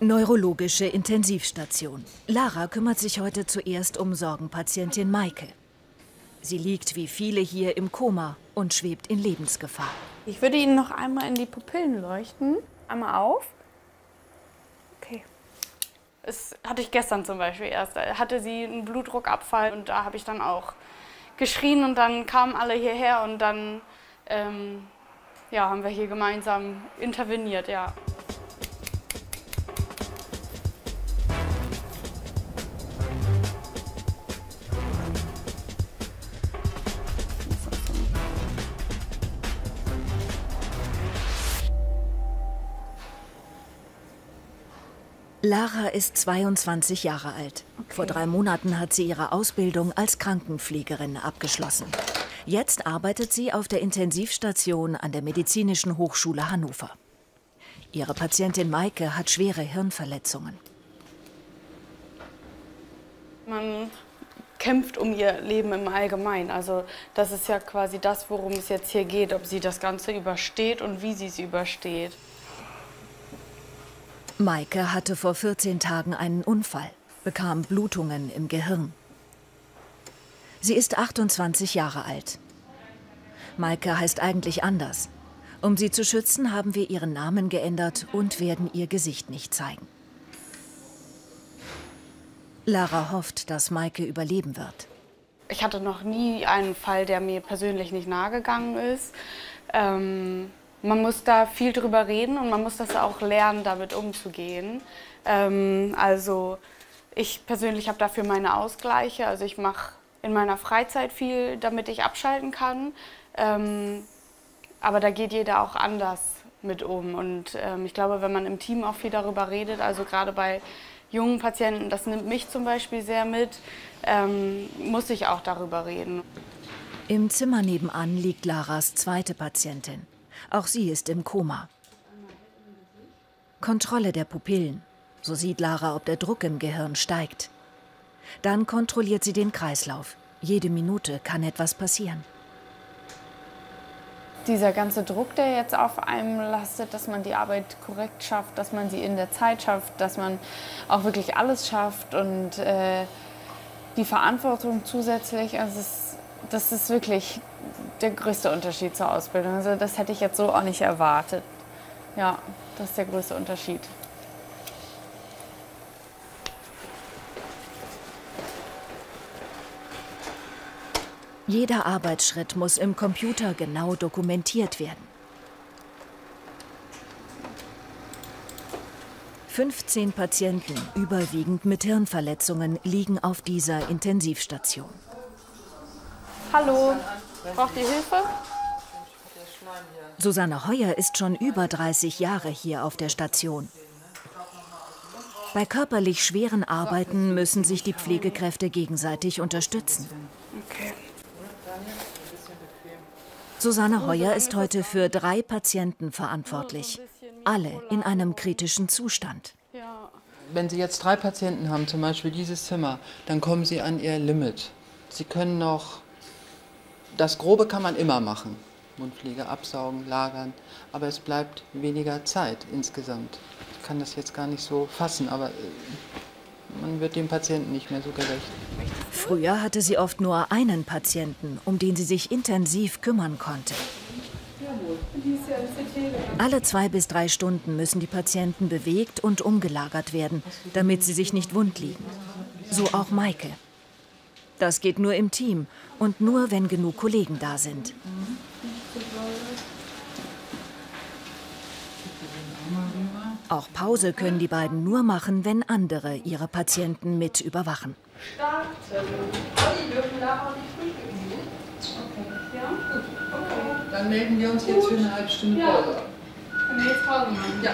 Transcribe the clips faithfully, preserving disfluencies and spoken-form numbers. Neurologische Intensivstation. Lara kümmert sich heute zuerst um Sorgenpatientin Maike. Sie liegt wie viele hier im Koma und schwebt in Lebensgefahr. Ich würde Ihnen noch einmal in die Pupillen leuchten. Einmal auf. Okay. Das hatte ich gestern zum Beispiel erst. Da hatte sie einen Blutdruckabfall und da habe ich dann auch geschrien und dann kamen alle hierher und dann ähm, ja, haben wir hier gemeinsam interveniert, ja. Lara ist zweiundzwanzig Jahre alt. Okay. Vor drei Monaten hat sie ihre Ausbildung als Krankenpflegerin abgeschlossen. Jetzt arbeitet sie auf der Intensivstation an der Medizinischen Hochschule Hannover. Ihre Patientin Maike hat schwere Hirnverletzungen. Man kämpft um ihr Leben im Allgemeinen. Also das ist ja quasi das, worum es jetzt hier geht, ob sie das Ganze übersteht und wie sie es übersteht. Maike hatte vor vierzehn Tagen einen Unfall, bekam Blutungen im Gehirn. Sie ist achtundzwanzig Jahre alt. Maike heißt eigentlich anders. Um sie zu schützen, haben wir ihren Namen geändert und werden ihr Gesicht nicht zeigen. Lara hofft, dass Maike überleben wird. Ich hatte noch nie einen Fall, der mir persönlich nicht nahe gegangen ist. Ähm Man muss da viel drüber reden und man muss das auch lernen, damit umzugehen. Ähm, also ich persönlich habe dafür meine Ausgleiche. Also ich mache in meiner Freizeit viel, damit ich abschalten kann. Ähm, aber da geht jeder auch anders mit um. Und ähm, ich glaube, wenn man im Team auch viel darüber redet, also gerade bei jungen Patienten, das nimmt mich zum Beispiel sehr mit, ähm, muss ich auch darüber reden. Im Zimmer nebenan liegt Laras zweite Patientin. Auch sie ist im Koma. Kontrolle der Pupillen. So sieht Lara, ob der Druck im Gehirn steigt. Dann kontrolliert sie den Kreislauf. Jede Minute kann etwas passieren. Dieser ganze Druck, der jetzt auf einem lastet, dass man die Arbeit korrekt schafft, dass man sie in der Zeit schafft, dass man auch wirklich alles schafft und äh, die Verantwortung zusätzlich, also es, das ist wirklich der größte Unterschied zur Ausbildung. Also das hätte ich jetzt so auch nicht erwartet. Ja, das ist der größte Unterschied. Jeder Arbeitsschritt muss im Computer genau dokumentiert werden. fünfzehn Patienten, überwiegend mit Hirnverletzungen, liegen auf dieser Intensivstation. Hallo. Braucht ihr Hilfe? Susanne Heuer ist schon über dreißig Jahre hier auf der Station. Bei körperlich schweren Arbeiten müssen sich die Pflegekräfte gegenseitig unterstützen. Okay. Susanne Heuer ist heute für drei Patienten verantwortlich. Alle in einem kritischen Zustand. Wenn Sie jetzt drei Patienten haben, zum Beispiel dieses Zimmer, dann kommen Sie an Ihr Limit. Sie können noch... Das Grobe kann man immer machen. Mundpflege absaugen, lagern. Aber es bleibt weniger Zeit insgesamt. Ich kann das jetzt gar nicht so fassen, aber man wird dem Patienten nicht mehr so gerecht. Früher hatte sie oft nur einen Patienten, um den sie sich intensiv kümmern konnte. Alle zwei bis drei Stunden müssen die Patienten bewegt und umgelagert werden, damit sie sich nicht wund liegen. So auch Maike. Das geht nur im Team und nur, wenn genug Kollegen da sind. Auch Pause können die beiden nur machen, wenn andere ihre Patienten mit überwachen. Dann melden wir uns jetzt für eine halbe Stunde Pause. Können wir jetzt Pause machen? Ja.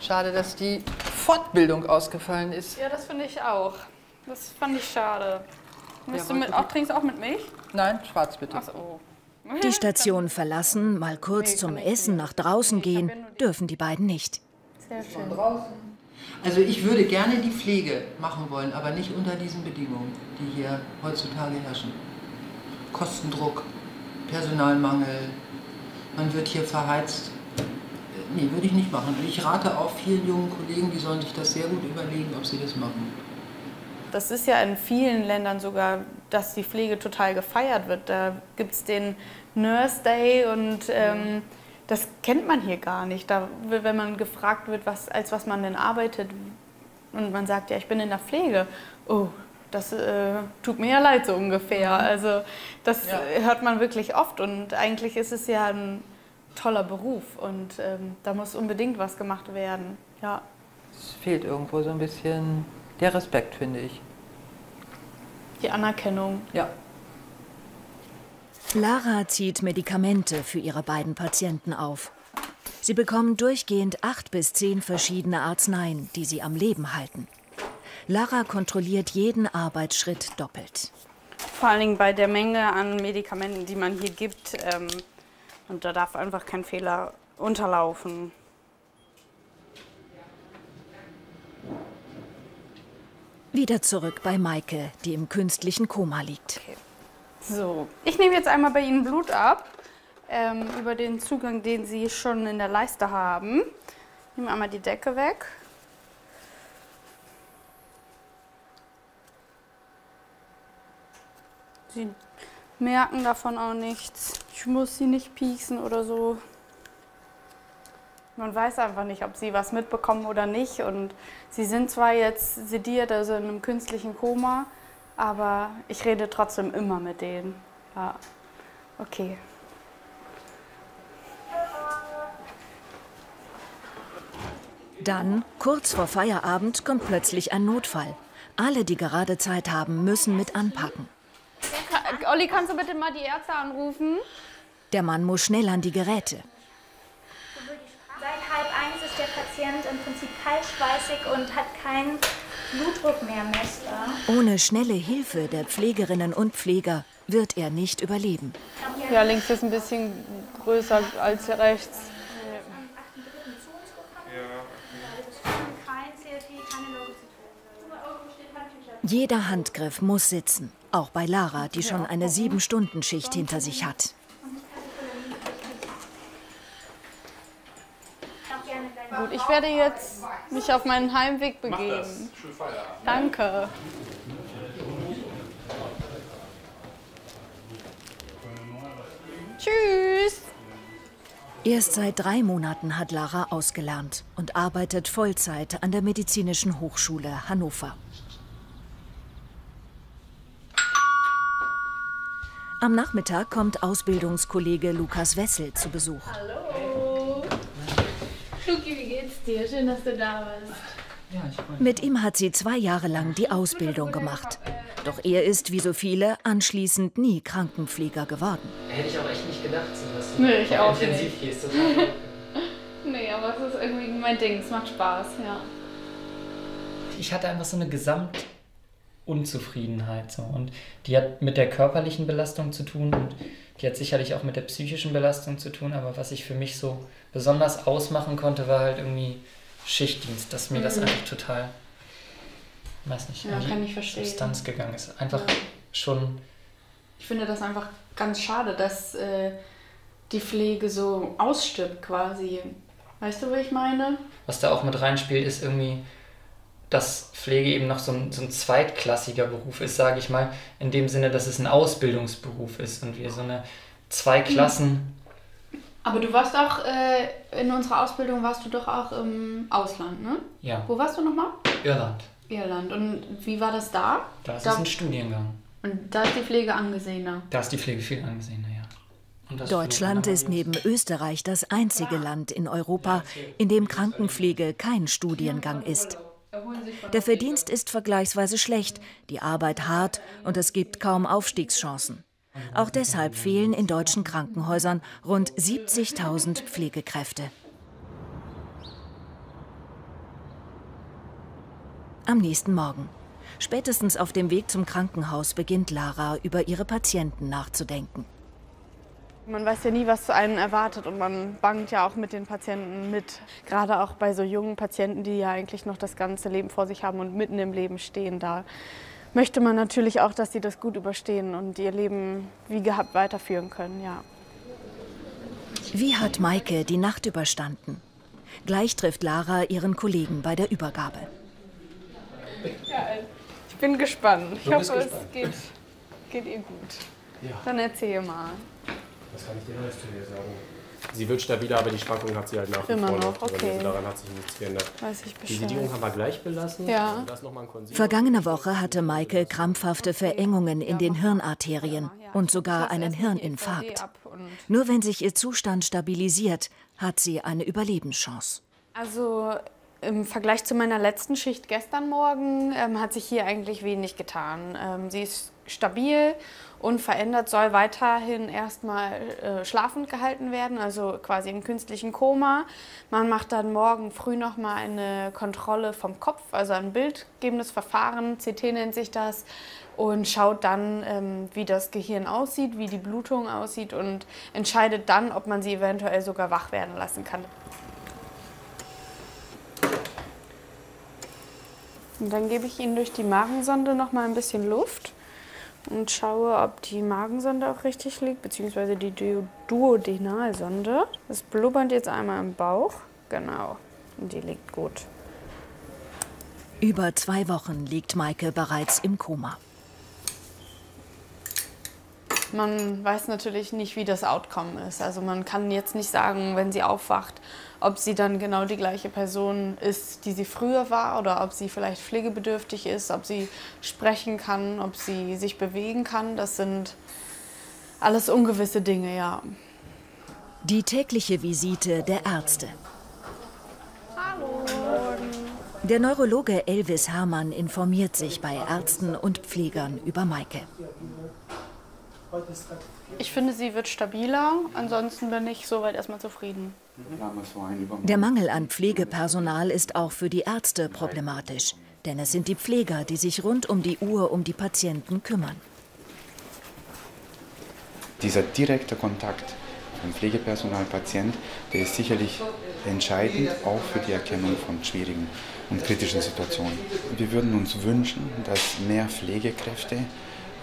Schade, dass die Fortbildung ausgefallen ist. Ja, das finde ich auch. Das fand ich schade. Willst ja, du mit, auch, trinkst du auch mit Milch? Nein, schwarz bitte. Ach so. Die Station verlassen, mal kurz nee, zum Essen nach draußen gehen, dürfen die beiden nicht. Sehr schön. Also ich würde gerne die Pflege machen wollen, aber nicht unter diesen Bedingungen, die hier heutzutage herrschen. Kostendruck, Personalmangel, man wird hier verheizt. Nee, würde ich nicht machen. Und ich rate auch vielen jungen Kollegen, die sollen sich das sehr gut überlegen, ob sie das machen. Das ist ja in vielen Ländern sogar, dass die Pflege total gefeiert wird. Da gibt es den Nurse Day und ähm, das kennt man hier gar nicht. Da, wenn man gefragt wird, was, als was man denn arbeitet und man sagt, ja, ich bin in der Pflege. Oh, das äh, tut mir ja leid, so ungefähr. Also das ja. hört man wirklich oft und eigentlich ist es ja ein toller Beruf und ähm, da muss unbedingt was gemacht werden. Ja. Es fehlt irgendwo so ein bisschen der Respekt, finde ich. Die Anerkennung. Ja. Lara zieht Medikamente für ihre beiden Patienten auf. Sie bekommen durchgehend acht bis zehn verschiedene Arzneien, die sie am Leben halten. Lara kontrolliert jeden Arbeitsschritt doppelt. Vor allen Dingen bei der Menge an Medikamenten, die man hier gibt. Ähm Und da darf einfach kein Fehler unterlaufen. Wieder zurück bei Maike, die im künstlichen Koma liegt. Okay. So, ich nehme jetzt einmal bei Ihnen Blut ab, ähm, über den Zugang, den Sie schon in der Leiste haben. Ich nehme einmal die Decke weg. Sie merken davon auch nichts. Ich muss sie nicht pieksen oder so. Man weiß einfach nicht, ob sie was mitbekommen oder nicht. Und sie sind zwar jetzt sediert, also in einem künstlichen Koma, aber ich rede trotzdem immer mit denen. Ja, okay. Dann, kurz vor Feierabend, kommt plötzlich ein Notfall. Alle, die gerade Zeit haben, müssen mit anpacken. Olli, kannst du bitte mal die Ärzte anrufen? Der Mann muss schnell an die Geräte. Seit halb eins ist der Patient im Prinzip kaltschweißig und hat keinen Blutdruck mehr messbar. Ohne schnelle Hilfe der Pflegerinnen und Pfleger wird er nicht überleben. Ja, links ist ein bisschen größer als rechts. Jeder Handgriff muss sitzen. Auch bei Lara, die schon eine sieben-Stunden-Schicht hinter sich hat. Gut, ich werde jetzt mich auf meinen Heimweg begeben. Danke. Tschüss. Erst seit drei Monaten hat Lara ausgelernt und arbeitet Vollzeit an der Medizinischen Hochschule Hannover. Am Nachmittag kommt Ausbildungskollege Lukas Wessel zu Besuch. Hallo. Luki, wie geht's dir? Schön, dass du da bist. Mit ihm hat sie zwei Jahre lang die Ausbildung gemacht. Doch er ist, wie so viele, anschließend nie Krankenpfleger geworden. Hätte ich auch echt nicht gedacht, dass du nee, ich auch intensiv nicht. gehst. Nee, aber es ist irgendwie mein Ding. Es macht Spaß, ja. Ich hatte einfach so eine Gesamt... Unzufriedenheit. So. Und die hat mit der körperlichen Belastung zu tun und die hat sicherlich auch mit der psychischen Belastung zu tun, aber was ich für mich so besonders ausmachen konnte, war halt irgendwie Schichtdienst, dass mir mhm. das einfach total, weiß nicht, ja, in die Substanz gegangen ist. Einfach ja. schon... Ich finde das einfach ganz schade, dass äh, die Pflege so ausstirbt quasi. Weißt du, wie ich meine? Was da auch mit reinspielt, ist irgendwie... dass Pflege eben noch so ein, so ein zweitklassiger Beruf ist, sage ich mal, in dem Sinne, dass es ein Ausbildungsberuf ist und wir so eine zwei Klassen... Aber du warst auch, äh, in unserer Ausbildung warst du doch auch im Ausland, ne? Ja. Wo warst du nochmal? Irland. Irland. Und wie war das da? Da ist es ein Studiengang. Und da ist die Pflege angesehener? Da ist die Pflege viel angesehener, ja. Deutschland ist neben Österreich das einzige Land in Europa, in dem Krankenpflege kein Studiengang ist. Der Verdienst ist vergleichsweise schlecht, die Arbeit hart und es gibt kaum Aufstiegschancen. Auch deshalb fehlen in deutschen Krankenhäusern rund siebzigtausend Pflegekräfte. Am nächsten Morgen. Spätestens auf dem Weg zum Krankenhaus beginnt Lara, über ihre Patienten nachzudenken. Man weiß ja nie, was einen erwartet und man bangt ja auch mit den Patienten mit. Gerade auch bei so jungen Patienten, die ja eigentlich noch das ganze Leben vor sich haben und mitten im Leben stehen. Da möchte man natürlich auch, dass sie das gut überstehen und ihr Leben wie gehabt weiterführen können. Ja. Wie hat Maike die Nacht überstanden? Gleich trifft Lara ihren Kollegen bei der Übergabe. Ja, ich bin gespannt. Ich hoffe, gespannt. es geht, geht ihr gut. Ja. Dann erzähl mal. Was kann ich dir Neues zu dir sagen? Sie wird stabiler, aber die Schwankungen hat sie halt nach wie vor noch. Okay. Also daran hat sich nichts geändert. Weiß ich Bescheid. Die Sedierung haben wir gleich belassen. Ja. Das noch mal ein Konsil. Vergangene Woche hatte Maike krampfhafte Verengungen in den Hirnarterien und sogar einen Hirninfarkt. Nur wenn sich ihr Zustand stabilisiert, hat sie eine Überlebenschance. Also im Vergleich zu meiner letzten Schicht gestern Morgen ähm, hat sich hier eigentlich wenig getan. Ähm, sie ist stabil, unverändert, soll weiterhin erstmal äh, schlafend gehalten werden, also quasi im künstlichen Koma. Man macht dann morgen früh nochmal eine Kontrolle vom Kopf, also ein bildgebendes Verfahren, C T nennt sich das, und schaut dann, ähm, wie das Gehirn aussieht, wie die Blutung aussieht und entscheidet dann, ob man sie eventuell sogar wach werden lassen kann. Und dann gebe ich Ihnen durch die Magensonde noch mal ein bisschen Luft und schaue, ob die Magensonde auch richtig liegt, beziehungsweise die Duodenalsonde. Das blubbert jetzt einmal im Bauch. Genau, und die liegt gut. Über zwei Wochen liegt Maike bereits im Koma. Man weiß natürlich nicht, wie das Outcome ist. Also man kann jetzt nicht sagen, wenn sie aufwacht, ob sie dann genau die gleiche Person ist, die sie früher war, oder ob sie vielleicht pflegebedürftig ist, ob sie sprechen kann, ob sie sich bewegen kann. Das sind alles ungewisse Dinge, ja. Die tägliche Visite der Ärzte. Hallo. Der Neurologe Elvis Herrmann informiert sich bei Ärzten und Pflegern über Maike. Ich finde, sie wird stabiler. Ansonsten bin ich soweit erstmal zufrieden. Der Mangel an Pflegepersonal ist auch für die Ärzte problematisch. Denn es sind die Pfleger, die sich rund um die Uhr um die Patienten kümmern. Dieser direkte Kontakt von Pflegepersonal und Patient, der ist sicherlich entscheidend auch für die Erkennung von schwierigen und kritischen Situationen. Wir würden uns wünschen, dass mehr Pflegekräfte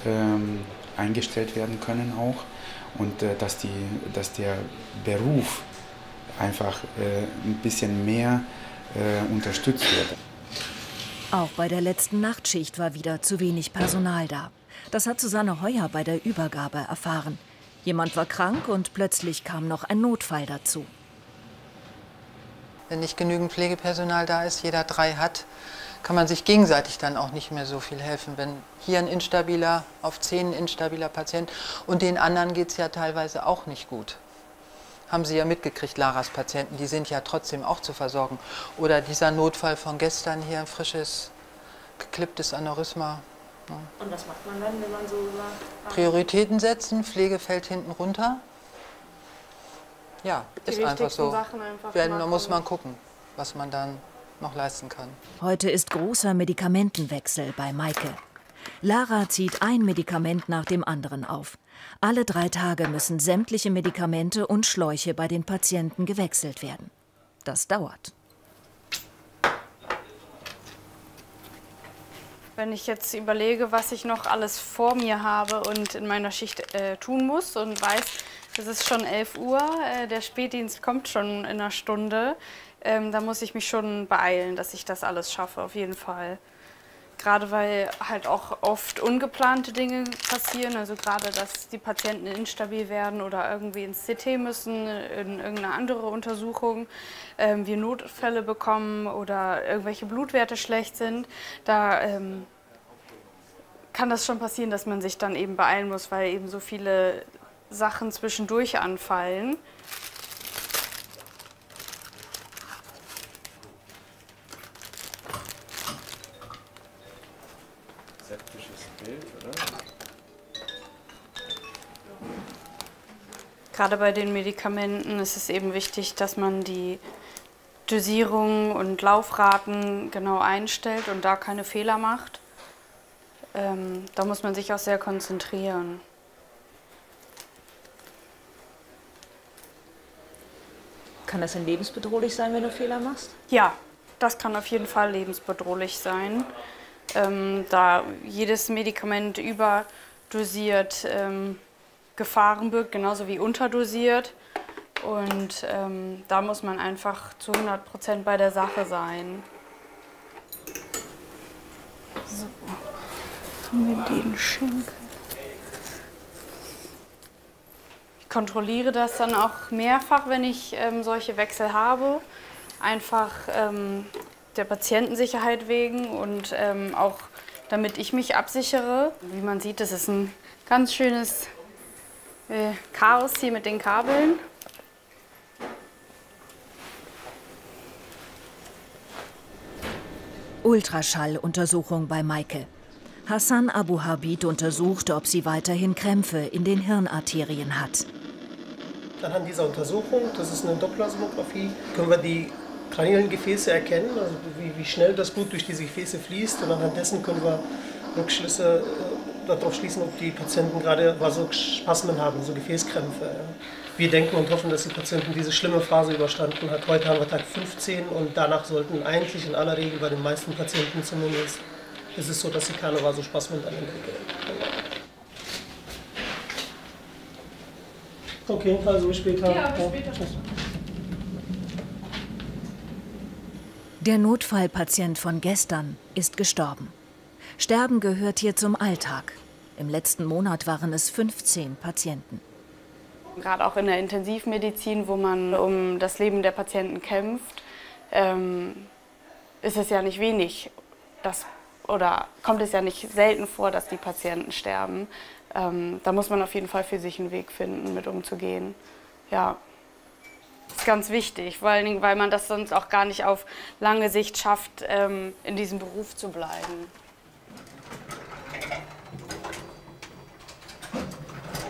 ähm, eingestellt werden können auch und äh, dass, die, dass der Beruf einfach äh, ein bisschen mehr äh, unterstützt wird. Auch bei der letzten Nachtschicht war wieder zu wenig Personal da. Das hat Susanne Heuer bei der Übergabe erfahren. Jemand war krank und plötzlich kam noch ein Notfall dazu. Wenn nicht genügend Pflegepersonal da ist, jeder drei hat, kann man sich gegenseitig dann auch nicht mehr so viel helfen, wenn hier ein instabiler, auf zehn instabiler Patient, und den anderen geht es ja teilweise auch nicht gut. Haben Sie ja mitgekriegt, Laras Patienten, die sind ja trotzdem auch zu versorgen. Oder dieser Notfall von gestern hier, ein frisches, geklipptes Aneurysma. Ja. Und was macht man dann, wenn man so sagt? Prioritäten setzen, Pflege fällt hinten runter. Ja, ist einfach so. Da muss man gucken, was man dann noch leisten kann. Heute ist großer Medikamentenwechsel bei Maike. Lara zieht ein Medikament nach dem anderen auf. Alle drei Tage müssen sämtliche Medikamente und Schläuche bei den Patienten gewechselt werden. Das dauert. Wenn ich jetzt überlege, was ich noch alles vor mir habe und in meiner Schicht äh, tun muss und weiß, es ist schon elf Uhr, äh, der Spätdienst kommt schon in einer Stunde, ähm, da muss ich mich schon beeilen, dass ich das alles schaffe, auf jeden Fall. Gerade weil halt auch oft ungeplante Dinge passieren, also gerade, dass die Patienten instabil werden oder irgendwie ins C T müssen, in irgendeine andere Untersuchung, ähm, wir Notfälle bekommen oder irgendwelche Blutwerte schlecht sind, da ähm, kann das schon passieren, dass man sich dann eben beeilen muss, weil eben so viele Sachen zwischendurch anfallen. Gerade bei den Medikamenten ist es eben wichtig, dass man die Dosierung und Laufraten genau einstellt und da keine Fehler macht. Ähm, da muss man sich auch sehr konzentrieren. Kann das denn lebensbedrohlich sein, wenn du Fehler machst? Ja, das kann auf jeden Fall lebensbedrohlich sein, ähm, da jedes Medikament überdosiert ähm, Gefahren birgt, genauso wie unterdosiert. Und ähm, da muss man einfach zu hundert Prozent bei der Sache sein. So, jetzt haben wir den Schenkel. Ich kontrolliere das dann auch mehrfach, wenn ich ähm, solche Wechsel habe. Einfach ähm, der Patientensicherheit wegen und ähm, auch damit ich mich absichere. Wie man sieht, das ist ein ganz schönes äh, Chaos hier mit den Kabeln. Ultraschalluntersuchung bei Maike. Hassan Abu Habid untersuchte, ob sie weiterhin Krämpfe in den Hirnarterien hat. Anhand dieser Untersuchung, das ist eine Dopplersonographie, können wir die kraniellen Gefäße erkennen, also wie, wie schnell das Blut durch diese Gefäße fließt. Und anhand dessen können wir Rückschlüsse äh, darauf schließen, ob die Patienten gerade Vasospasmen haben, so Gefäßkrämpfe. Ja. Wir denken und hoffen, dass die Patienten diese schlimme Phase überstanden hat. Heute haben wir Tag fünfzehn und danach sollten eigentlich in aller Regel bei den meisten Patienten zumindest, ist es so, dass sie keine Vasospasmen dann entwickeln. Okay, also bis später. Ja, bis später. Der Notfallpatient von gestern ist gestorben. Sterben gehört hier zum Alltag. Im letzten Monat waren es fünfzehn Patienten. Gerade auch in der Intensivmedizin, wo man um das Leben der Patienten kämpft, ähm, ist es ja nicht wenig, dass, oder kommt es ja nicht selten vor, dass die Patienten sterben. Ähm, da muss man auf jeden Fall für sich einen Weg finden, mit umzugehen. Ja, das ist ganz wichtig, vor allen Dingen, weil man das sonst auch gar nicht auf lange Sicht schafft, ähm, in diesem Beruf zu bleiben.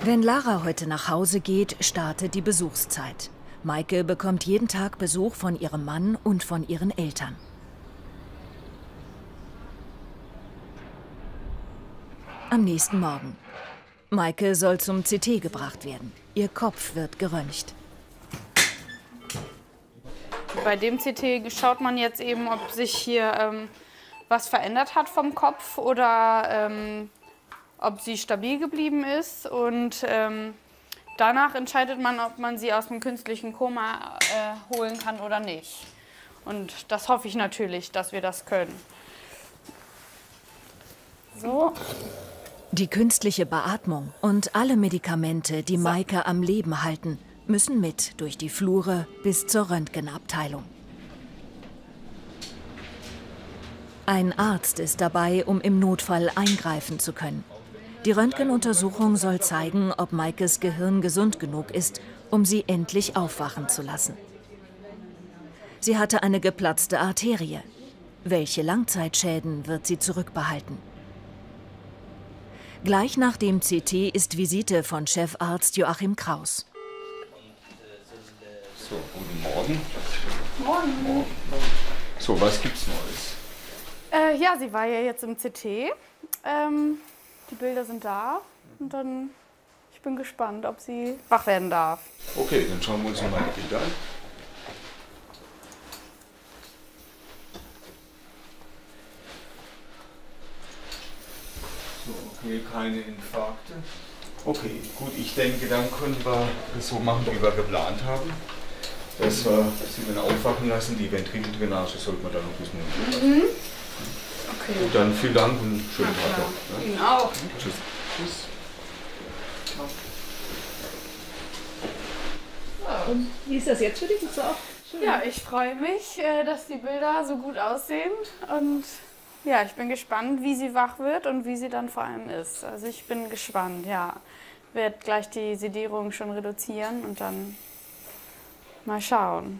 Wenn Lara heute nach Hause geht, startet die Besuchszeit. Maike bekommt jeden Tag Besuch von ihrem Mann und von ihren Eltern. Am nächsten Morgen. Maike soll zum C T gebracht werden. Ihr Kopf wird geröntgt. Bei dem C T schaut man jetzt eben, ob sich hier ähm, was verändert hat vom Kopf oder ähm ob sie stabil geblieben ist, und ähm, danach entscheidet man, ob man sie aus dem künstlichen Koma äh, holen kann oder nicht. Und das hoffe ich natürlich, dass wir das können. So. Die künstliche Beatmung und alle Medikamente, die so Maike am Leben halten, müssen mit durch die Flure bis zur Röntgenabteilung. Ein Arzt ist dabei, um im Notfall eingreifen zu können. Die Röntgenuntersuchung soll zeigen, ob Maikes Gehirn gesund genug ist, um sie endlich aufwachen zu lassen. Sie hatte eine geplatzte Arterie. Welche Langzeitschäden wird sie zurückbehalten? Gleich nach dem C T ist Visite von Chefarzt Joachim Kraus. So, guten Morgen. Morgen. Morgen. So, was gibt's Neues? Äh, ja, sie war ja jetzt im C T. Ähm Die Bilder sind da und dann, ich bin gespannt, ob sie wach werden darf. Okay, dann schauen wir uns nochmal die Bilder an. So, okay, keine Infarkte. Okay, gut, ich denke, dann können wir das so machen, wie wir geplant haben. Dass wir sie dann aufwachen lassen, die Ventrikeldrainage sollte man dann noch ein bisschen machen. Mhm. Okay. Gut, dann vielen Dank und schönen Tag noch. Ne? Ihnen auch. Tschüss. Tschüss. Und wie ist das jetzt für dich? Ist das auch schön? Ja, ich freue mich, dass die Bilder so gut aussehen. Und ja, ich bin gespannt, wie sie wach wird und wie sie dann vor allem ist. Also ich bin gespannt, ja. Ich werde gleich die Sedierung schon reduzieren und dann mal schauen.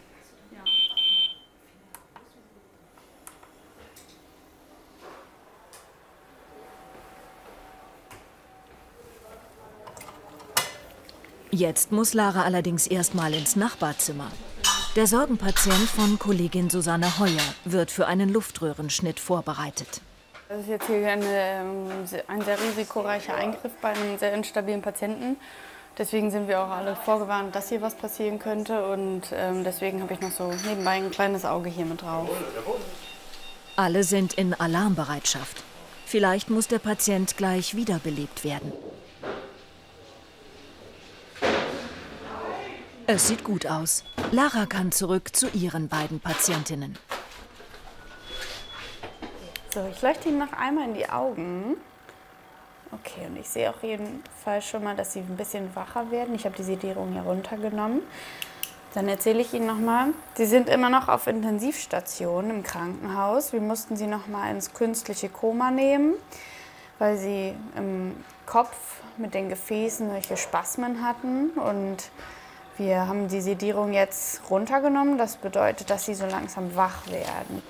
Jetzt muss Lara allerdings erstmal ins Nachbarzimmer. Der Sorgenpatient von Kollegin Susanne Heuer wird für einen Luftröhrenschnitt vorbereitet. Das ist jetzt hier eine, ein sehr risikoreicher Eingriff bei einem sehr instabilen Patienten. Deswegen sind wir auch alle vorgewarnt, dass hier was passieren könnte. Und ähm, deswegen habe ich noch so nebenbei ein kleines Auge hier mit drauf. Alle sind in Alarmbereitschaft. Vielleicht muss der Patient gleich wiederbelebt werden. Es sieht gut aus. Lara kann zurück zu ihren beiden Patientinnen. So, ich leuchte ihm noch einmal in die Augen. Okay, und ich sehe auch jedenfalls schon mal, dass sie ein bisschen wacher werden. Ich habe die Sedierung hier runtergenommen. Dann erzähle ich Ihnen nochmal, Sie sind immer noch auf Intensivstation im Krankenhaus. Wir mussten Sie nochmal ins künstliche Koma nehmen, weil Sie im Kopf mit den Gefäßen solche Spasmen hatten. Und wir haben die Sedierung jetzt runtergenommen. Das bedeutet, dass Sie so langsam wach werden.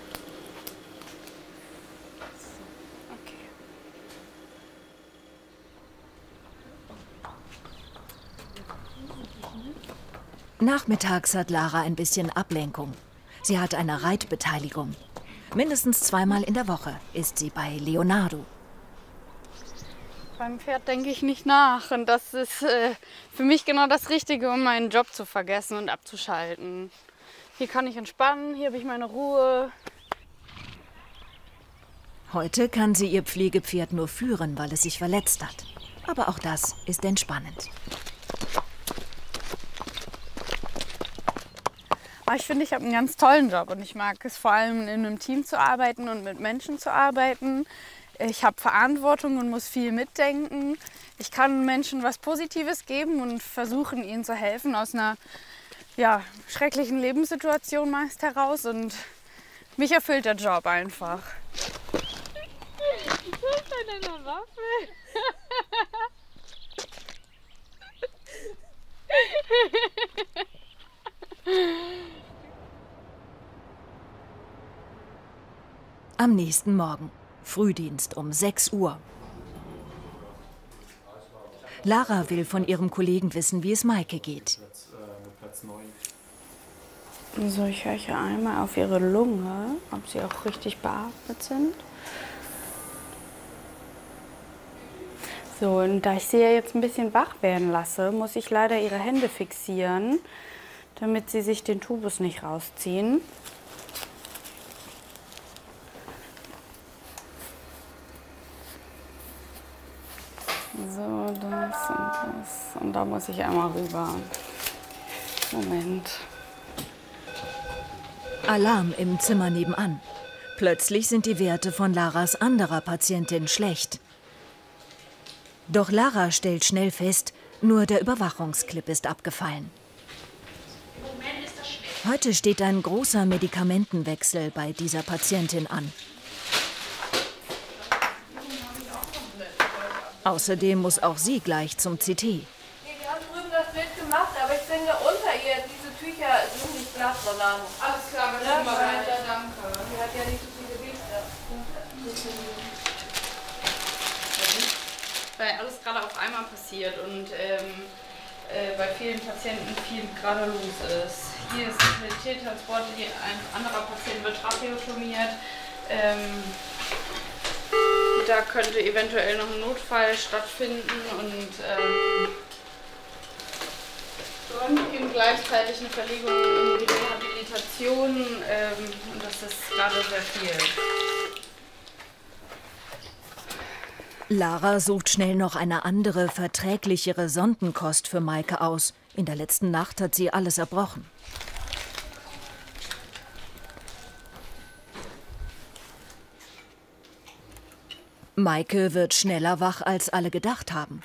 Nachmittags hat Lara ein bisschen Ablenkung. Sie hat eine Reitbeteiligung. Mindestens zweimal in der Woche ist sie bei Leonardo. Beim Pferd denke ich nicht nach. Und das ist äh, für mich genau das Richtige, um meinen Job zu vergessen und abzuschalten. Hier kann ich entspannen, hier habe ich meine Ruhe. Heute kann sie ihr Pflegepferd nur führen, weil es sich verletzt hat. Aber auch das ist entspannend. Ich finde, ich habe einen ganz tollen Job und ich mag es vor allem, in einem Team zu arbeiten und mit Menschen zu arbeiten. Ich habe Verantwortung und muss viel mitdenken. Ich kann Menschen was Positives geben und versuchen, ihnen zu helfen aus einer ja, schrecklichen Lebenssituation meist heraus. Und mich erfüllt der Job einfach. Ich hab an einer Waffel. Am nächsten Morgen, Frühdienst um sechs Uhr. Lara will von ihrem Kollegen wissen, wie es Maike geht. So, ich höre hier einmal auf ihre Lunge, ob sie auch richtig beatmet sind. So, und da ich sie ja jetzt ein bisschen wach werden lasse, muss ich leider ihre Hände fixieren, damit sie sich den Tubus nicht rausziehen. So, das und das. Und da muss ich einmal rüber. Moment. Alarm im Zimmer nebenan. Plötzlich sind die Werte von Laras anderer Patientin schlecht. Doch Lara stellt schnell fest, nur der Überwachungsclip ist abgefallen. Heute steht ein großer Medikamentenwechsel bei dieser Patientin an. Außerdem muss auch sie gleich zum C T. Hier gerade drüben das Bild gemacht, aber ich finde unter ihr, diese Tücher sind nicht glatt, sondern... Alles klar, wir sehen mal weiter, danke. Die hat ja nicht so viel Gewicht. Ja. Weil alles gerade auf einmal passiert und ähm, äh, bei vielen Patienten viel gerade los ist. Hier ist ein Tiertransport, ein anderer Patient wird tracheotomiert. Ähm, da könnte eventuell noch ein Notfall stattfinden und ähm, und eben gleichzeitig eine Verlegung in die Rehabilitation ähm, und das ist gerade sehr viel. Lara sucht schnell noch eine andere, verträglichere Sondenkost für Maike aus. In der letzten Nacht hat sie alles erbrochen. Maike wird schneller wach, als alle gedacht haben.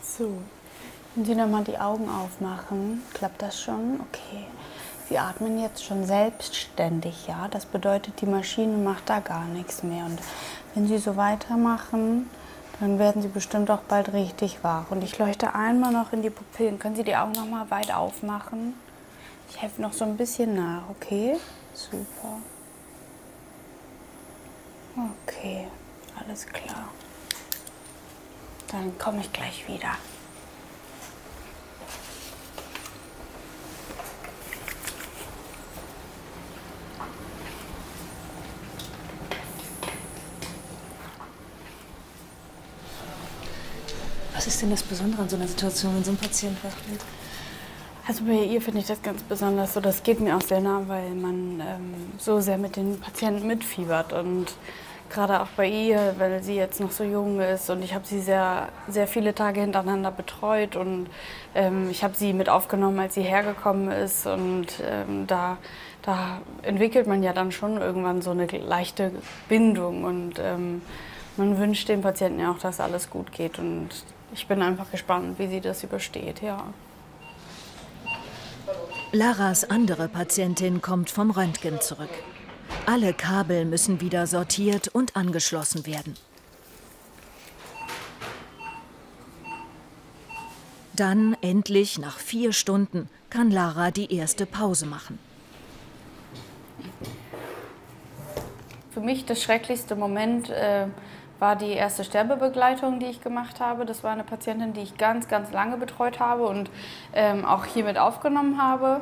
So, wenn Sie nochmal die Augen aufmachen, klappt das schon? Okay. Sie atmen jetzt schon selbstständig, ja? Das bedeutet, die Maschine macht da gar nichts mehr. Und wenn Sie so weitermachen, dann werden Sie bestimmt auch bald richtig wach. Und ich leuchte einmal noch in die Pupillen. Können Sie die Augen nochmal weit aufmachen? Ich helfe noch so ein bisschen nach, okay? Super. Okay, alles klar. Dann komme ich gleich wieder. Was ist denn das Besondere an so einer Situation, wenn so ein Patient wach wird? Also bei ihr finde ich das ganz besonders so. Das geht mir auch sehr nah, weil man ähm, so sehr mit den Patienten mitfiebert und Gerade auch bei ihr, weil sie jetzt noch so jung ist und ich habe sie sehr, sehr viele Tage hintereinander betreut und ähm, ich habe sie mit aufgenommen, als sie hergekommen ist und ähm, da, da entwickelt man ja dann schon irgendwann so eine leichte Bindung und ähm, man wünscht dem Patienten ja auch, dass alles gut geht und ich bin einfach gespannt, wie sie das übersteht, ja. Laras andere Patientin kommt vom Röntgen zurück. Alle Kabel müssen wieder sortiert und angeschlossen werden. Dann, endlich nach vier Stunden, kann Lara die erste Pause machen. Für mich der schrecklichste Moment äh, war die erste Sterbebegleitung, die ich gemacht habe. Das war eine Patientin, die ich ganz, ganz lange betreut habe und ähm, auch hier mit aufgenommen habe.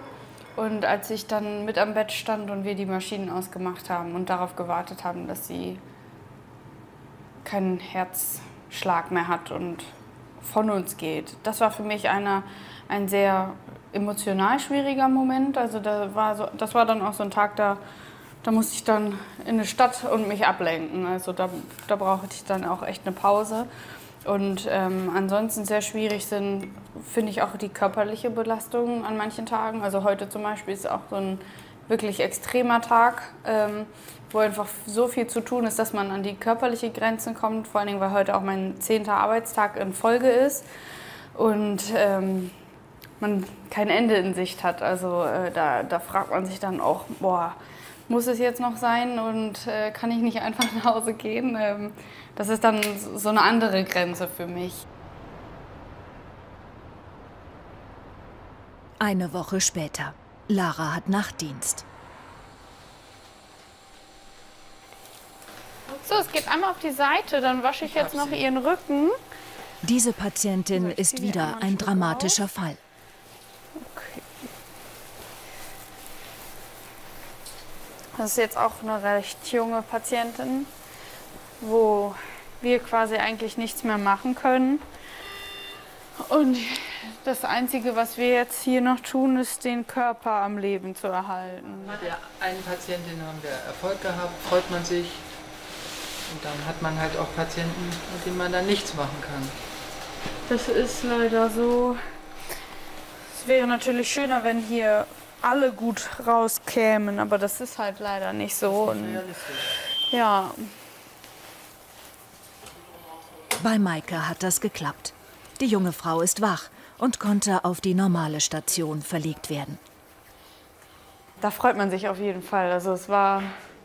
Und als ich dann mit am Bett stand und wir die Maschinen ausgemacht haben und darauf gewartet haben, dass sie keinen Herzschlag mehr hat und von uns geht. Das war für mich eine, ein sehr emotional schwieriger Moment. Also da war so, das war dann auch so ein Tag, da, da musste ich dann in eine Stadt und mich ablenken. Also da, da brauchte ich dann auch echt eine Pause. Und ähm, ansonsten sehr schwierig sind, finde ich, auch die körperliche Belastung an manchen Tagen. Also heute zum Beispiel ist auch so ein wirklich extremer Tag, ähm, wo einfach so viel zu tun ist, dass man an die körperliche Grenzen kommt. Vor allen Dingen, weil heute auch mein zehnter Arbeitstag in Folge ist und ähm, man kein Ende in Sicht hat. Also äh, da, da fragt man sich dann auch, boah, muss es jetzt noch sein und äh, kann ich nicht einfach nach Hause gehen? Ähm, das ist dann so eine andere Grenze für mich. Eine Woche später. Lara hat Nachtdienst. So, es geht einmal auf die Seite, dann wasche ich jetzt noch ihren Rücken. Diese Patientin ist wieder ein dramatischer Fall. Okay. Das ist jetzt auch eine recht junge Patientin, wo wir quasi eigentlich nichts mehr machen können. Und das Einzige, was wir jetzt hier noch tun, ist, den Körper am Leben zu erhalten. Bei der einen Patientin haben wir Erfolg gehabt, freut man sich. Und dann hat man halt auch Patienten, mit denen man dann nichts machen kann. Das ist leider so. Es wäre natürlich schöner, wenn hier alle gut rauskämen, aber das ist halt leider nicht so. Und, ja. Bei Maike hat das geklappt. Die junge Frau ist wach und konnte auf die normale Station verlegt werden. Da freut man sich auf jeden Fall. Also es war,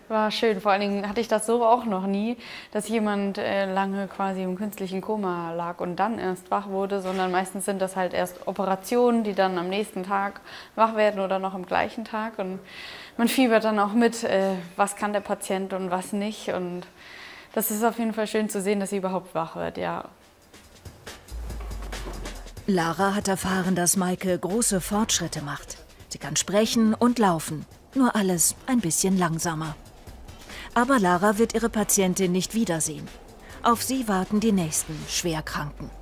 war schön. Vor allen Dingen hatte ich das so auch noch nie, dass jemand äh, lange quasi im künstlichen Koma lag und dann erst wach wurde, sondern meistens sind das halt erst Operationen, die dann am nächsten Tag wach werden oder noch am gleichen Tag. Und man fiebert dann auch mit, äh, was kann der Patient und was nicht. Und das ist auf jeden Fall schön zu sehen, dass sie überhaupt wach wird, ja. Lara hat erfahren, dass Maike große Fortschritte macht. Sie kann sprechen und laufen, nur alles ein bisschen langsamer. Aber Lara wird ihre Patientin nicht wiedersehen. Auf sie warten die nächsten Schwerkranken.